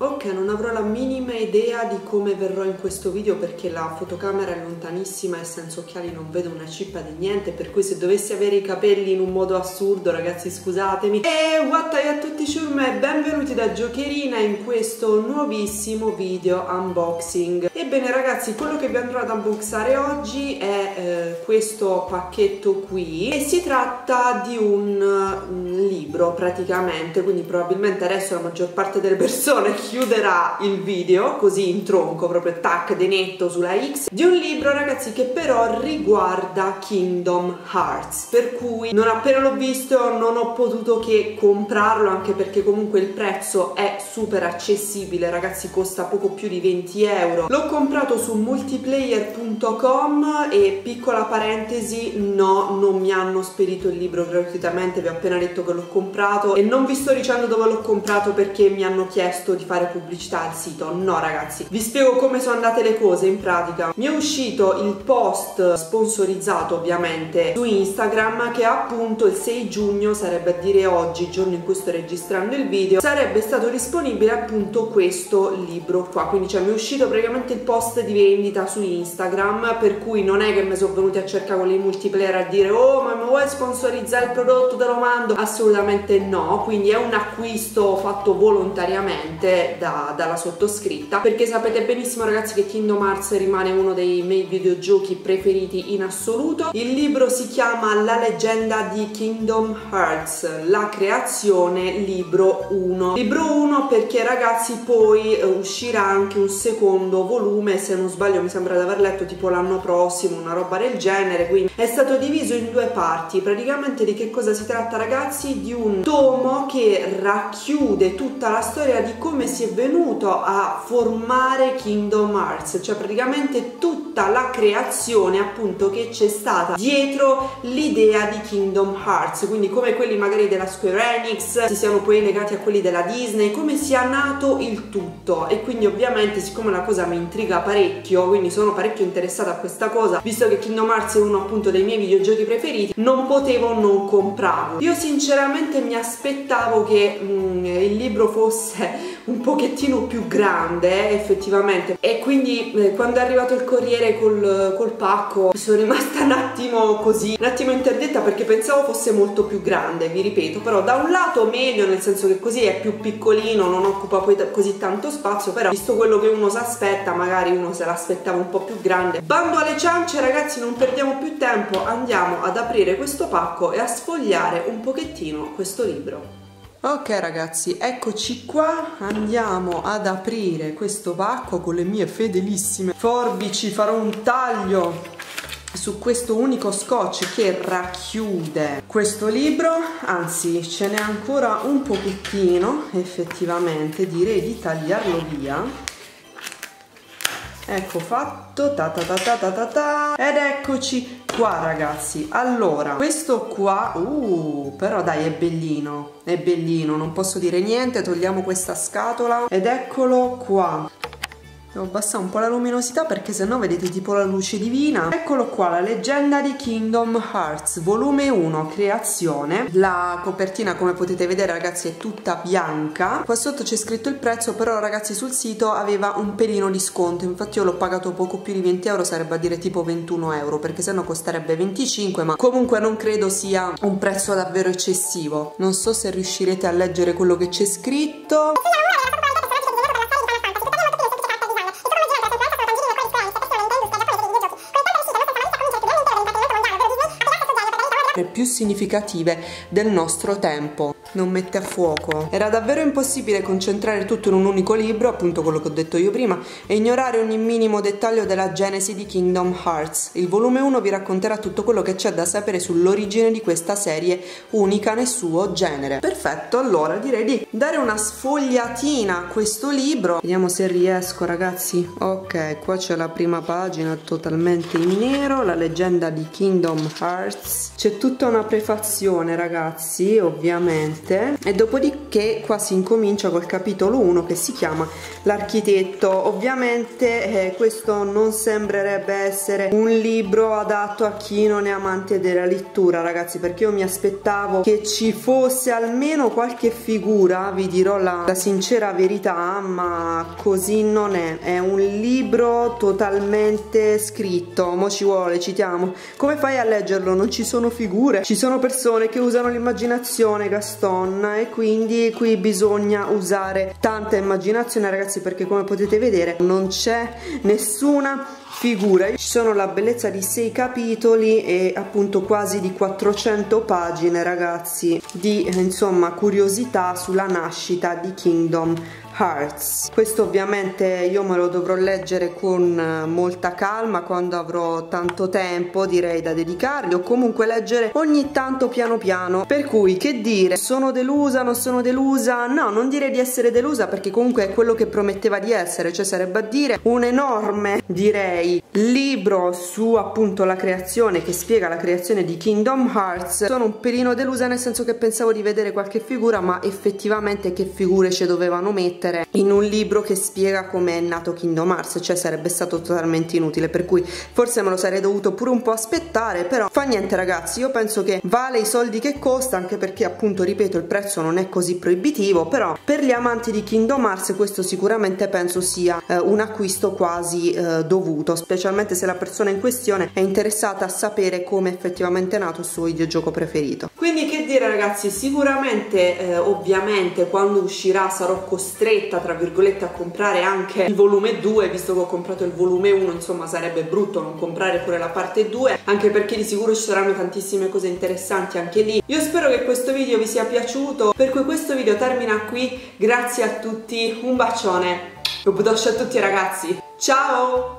Ok, non avrò la minima idea di come verrò in questo video perché la fotocamera è lontanissima e senza occhiali non vedo una cippa di niente, per cui se dovessi avere i capelli in un modo assurdo, ragazzi, scusatemi. E guattai a tutti ciurme, benvenuti da Jokerina in questo nuovissimo video unboxing. Ebbene ragazzi, quello che vi andrò ad unboxare oggi è questo pacchetto qui, e si tratta di un libro praticamente, quindi probabilmente adesso la maggior parte delle persone chiuderà il video così in tronco, proprio tac di netto sulla X, di un libro ragazzi che però riguarda Kingdom Hearts, per cui non appena l'ho visto non ho potuto che comprarlo, anche perché comunque il prezzo è super accessibile ragazzi, costa poco più di 20 euro. L'ho comprato su multiplayer.com e piccola parentesi, no, non mi hanno spedito il libro gratuitamente, vi ho appena detto che l'ho comprato e non vi sto dicendo dove l'ho comprato perché mi hanno chiesto di fare pubblicità al sito, no ragazzi. Vi spiego come sono andate le cose in pratica. Mi è uscito il post sponsorizzato ovviamente su Instagram che appunto il 6 giugno, sarebbe a dire oggi, il giorno in cui sto registrando il video, sarebbe stato disponibile appunto questo libro qua, quindi cioè mi è uscito praticamente il post di vendita su Instagram, per cui non è che mi sono venuti a cercare con i multiplayer a dire oh ma mi vuoi sponsorizzare il prodotto, te lo mando, assolutamente no, quindi è un acquisto fatto volontariamente dalla sottoscritta, perché sapete benissimo ragazzi che Kingdom Hearts rimane uno dei miei videogiochi preferiti in assoluto. Il libro si chiama La leggenda di Kingdom Hearts, la creazione, libro 1, perché ragazzi poi uscirà anche un secondo volume, se non sbaglio mi sembra di aver letto tipo l'anno prossimo, una roba del genere, quindi è stato diviso in due parti. Praticamente di che cosa si tratta ragazzi? Di un tomo che racchiude tutta la storia di come si è venuto a formare Kingdom Hearts, cioè praticamente tutta la creazione appunto che c'è stata dietro l'idea di Kingdom Hearts, quindi come quelli magari della Square Enix si siano poi legati a quelli della Disney, come sia nato il tutto. E quindi ovviamente siccome la cosa mi intriga parecchio, quindi sono parecchio interessata a questa cosa, visto che Kingdom Hearts è uno appunto dei miei videogiochi preferiti, non potevo non comprarlo. Io sinceramente mi aspettavo che il libro fosse un pochettino più grande effettivamente, e quindi quando è arrivato il corriere col pacco sono rimasta un attimo interdetta, perché pensavo fosse molto più grande, vi ripeto, però da un lato meglio, nel senso che così è più piccolino, non occupa poi così tanto spazio, però visto quello che uno si aspetta magari uno se l'aspettava un po' più grande. Bando alle ciance ragazzi, non perdiamo più tempo, andiamo ad aprire questo pacco e a sfogliare un pochettino questo libro. Ok ragazzi, eccoci qua, andiamo ad aprire questo pacco con le mie fedelissime forbici. Farò un taglio su questo unico scotch che racchiude questo libro, anzi ce n'è ancora un pochettino, effettivamente direi di tagliarlo via. Ecco fatto, ta ta ta ta ta ta ta, ed eccoci qua ragazzi. Allora questo qua però dai, è bellino, è bellino, non posso dire niente. Togliamo questa scatola ed eccolo qua. Devo abbassare un po' la luminosità perché sennò vedete tipo la luce divina. Eccolo qua, La leggenda di Kingdom Hearts volume 1 creazione. La copertina come potete vedere ragazzi è tutta bianca, qua sotto c'è scritto il prezzo, però ragazzi sul sito aveva un pelino di sconto, infatti io l'ho pagato poco più di 20 euro, sarebbe a dire tipo 21 euro, perché sennò costerebbe 25, ma comunque non credo sia un prezzo davvero eccessivo. Non so se riuscirete a leggere quello che c'è scritto. Più significative del nostro tempo. Non mette a fuoco. Era davvero impossibile concentrare tutto in un unico libro, appunto quello che ho detto io prima, e ignorare ogni minimo dettaglio della genesi di Kingdom Hearts. Il volume 1 vi racconterà tutto quello che c'è da sapere sull'origine di questa serie unica nel suo genere. Perfetto, allora direi di dare una sfogliatina a questo libro. Vediamo se riesco ragazzi. Ok, qua c'è la prima pagina totalmente in nero, La leggenda di Kingdom Hearts. C'è tutta una prefazione ragazzi, ovviamente volte, e dopodiché qua si incomincia col capitolo 1 che si chiama l'architetto. Ovviamente questo non sembrerebbe essere un libro adatto a chi non è amante della lettura, ragazzi, perché io mi aspettavo che ci fosse almeno qualche figura, vi dirò la sincera verità, ma così non è. È un libro totalmente scritto, mo ci vuole, citiamo. Come fai a leggerlo? Non ci sono figure, ci sono persone che usano l'immaginazione, Gaston, e quindi qui bisogna usare tanta immaginazione, ragazzi, perché come potete vedere non c'è nessuna figura. Ci sono la bellezza di 6 capitoli e appunto quasi di 400 pagine, ragazzi, di insomma curiosità sulla nascita di Kingdom Hearts. Questo ovviamente io me lo dovrò leggere con molta calma quando avrò tanto tempo, direi, da dedicargli, o comunque leggere ogni tanto piano piano. Per cui, che dire, sono delusa, non sono delusa? No, non direi di essere delusa, perché comunque è quello che prometteva di essere, cioè sarebbe a dire un enorme, direi, libro su appunto la creazione, che spiega la creazione di Kingdom Hearts. Sono un pelino delusa, nel senso che pensavo di vedere qualche figura, ma effettivamente che figure ci dovevano mettere in un libro che spiega come è nato Kingdom Hearts? Cioè sarebbe stato totalmente inutile, per cui forse me lo sarei dovuto pure un po' aspettare, però fa niente, ragazzi. Io penso che vale i soldi che costa, anche perché appunto, ripeto, il prezzo non è così proibitivo, però per gli amanti di Kingdom Hearts questo sicuramente penso sia un acquisto quasi dovuto, specialmente se la persona in questione è interessata a sapere come è effettivamente nato il suo videogioco preferito. Quindi, che dire, ragazzi, sicuramente ovviamente quando uscirà sarò costretta, tra virgolette, a comprare anche il volume 2, visto che ho comprato il volume 1, insomma sarebbe brutto non comprare pure la parte 2, anche perché di sicuro ci saranno tantissime cose interessanti anche lì. Io spero che questo video vi sia piaciuto, per cui questo video termina qui. Grazie a tutti, un bacione, lo buttaccio a tutti, ragazzi, ciao!